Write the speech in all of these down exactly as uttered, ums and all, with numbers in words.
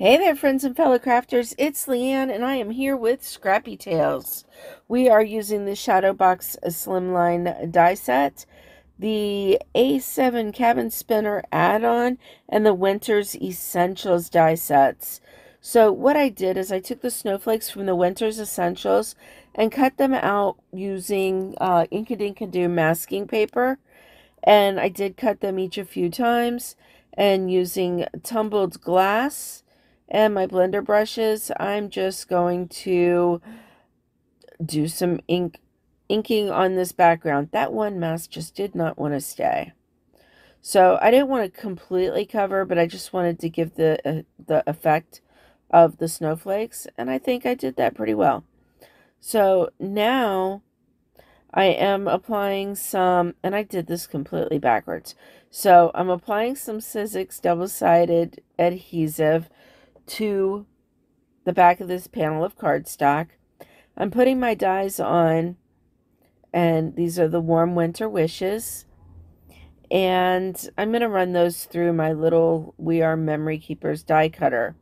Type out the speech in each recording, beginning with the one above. Hey there, friends and fellow crafters. It's Leanne, and I am here with Scrappy Tails. We are using the Shadowbox Slimline die set, the A seven Cabin Spinner Add On, and the Winter Essentials die sets. So what I did is I took the snowflakes from the Winter Essentials and cut them out using uh, Inkadinkadoo masking paper. And I did cut them each a few times, and using tumbled glass and my blender brushes, I'm just going to do some ink inking on this background. That one mask just did not want to stay. So I didn't want to completely cover, but I just wanted to give the, uh, the effect of the snowflakes. And I think I did that pretty well. So now I am applying some, and I did this completely backwards. So I'm applying some Sizzix double-sided adhesive to the back of this panel of cardstock. I'm putting my dies on, and these are the Warm Winter Wishes, and I'm going to run those through my little We Are Memory Keepers die cutter.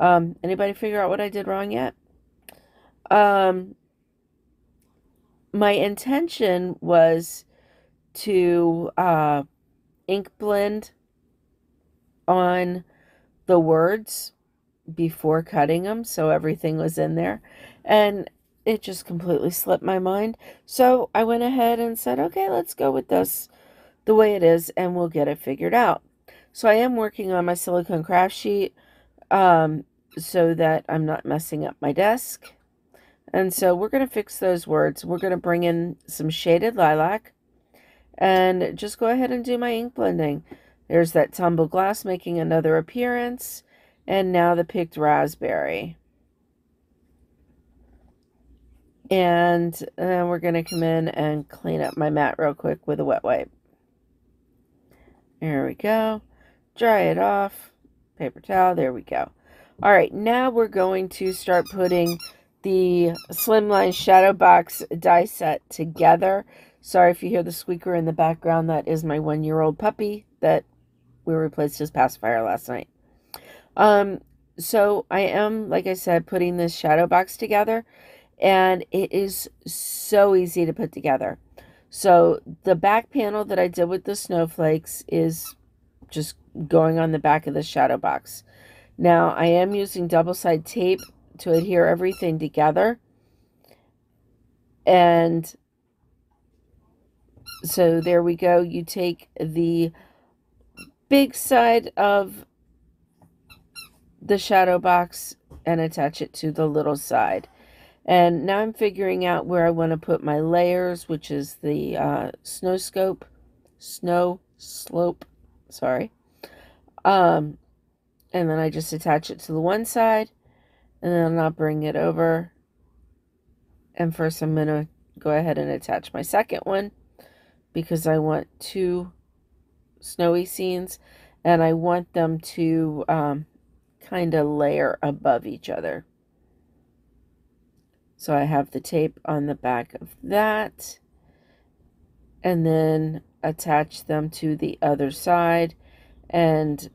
Um, anybody figure out what I did wrong yet? Um, my intention was to uh, ink blend on the words before cutting them, so everything was in there, and it just completely slipped my mind. So I went ahead and said, okay, let's go with this the way it is and we'll get it figured out. So I am working on my silicone craft sheet um, so that I'm not messing up my desk. And so we're going to fix those words. We're going to bring in some shaded lilac and just go ahead and do my ink blending. There's that tumbled glass making another appearance, and now the picked raspberry. And then we're going to come in and clean up my mat real quick with a wet wipe. There we go. Dry it off. Paper towel. There we go. All right, now we're going to start putting the Slimline Shadowbox die set together. Sorry if you hear the squeaker in the background. That is my one-year-old puppy that we replaced his pacifier last night. Um, so I am, like I said, putting this shadow box together, and it is so easy to put together. So the back panel that I did with the snowflakes is just going on the back of the shadow box. Now I am using double-sided tape to adhere everything together. And so there we go. You take the big side of the shadow box and attach it to the little side. And now I'm figuring out where I want to put my layers, which is the uh, snow scope, snow slope, sorry. Um, and then I just attach it to the one side, and then I'll bring it over. And first I'm going to go ahead and attach my second one, because I want two snowy scenes and I want them to um, kind of layer above each other. So I have the tape on the back of that, and then attach them to the other side. And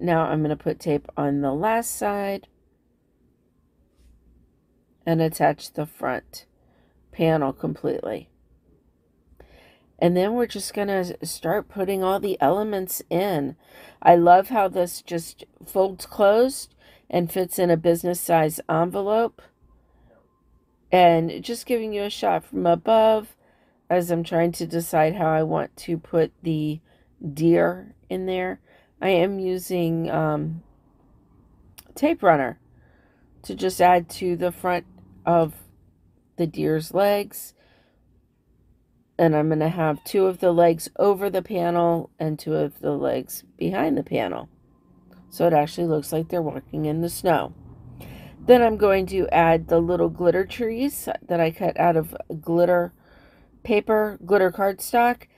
now I'm going to put tape on the last side and attach the front panel completely. And then we're just going to start putting all the elements in. I love how this just folds closed and fits in a business size envelope. And just giving you a shot from above as I'm trying to decide how I want to put the deer in there. I am using um, tape runner to just add to the front of the deer's legs. And I'm going to have two of the legs over the panel and two of the legs behind the panel. So it actually looks like they're walking in the snow. Then I'm going to add the little glitter trees that I cut out of glitter paper, glitter cardstock.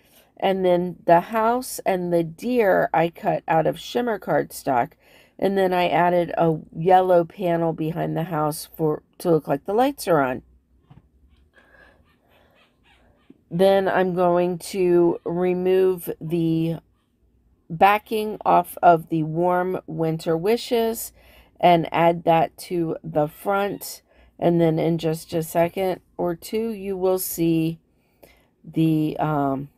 And then the house and the deer I cut out of shimmer cardstock. And then I added a yellow panel behind the house for to look like the lights are on. Then I'm going to remove the backing off of the Warm Winter Wishes and add that to the front. And then in just a second or two, you will see the um,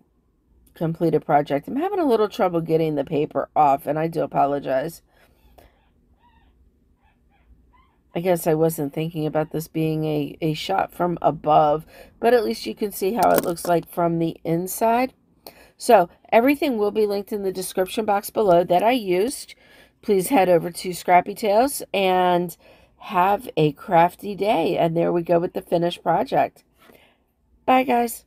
completed project. I'm having a little trouble getting the paper off, and I do apologize. I guess I wasn't thinking about this being a, a shot from above, but at least you can see how it looks like from the inside. So everything will be linked in the description box below that I used. Please head over to Scrappy Tails and have a crafty day. And there we go with the finished project. Bye, guys.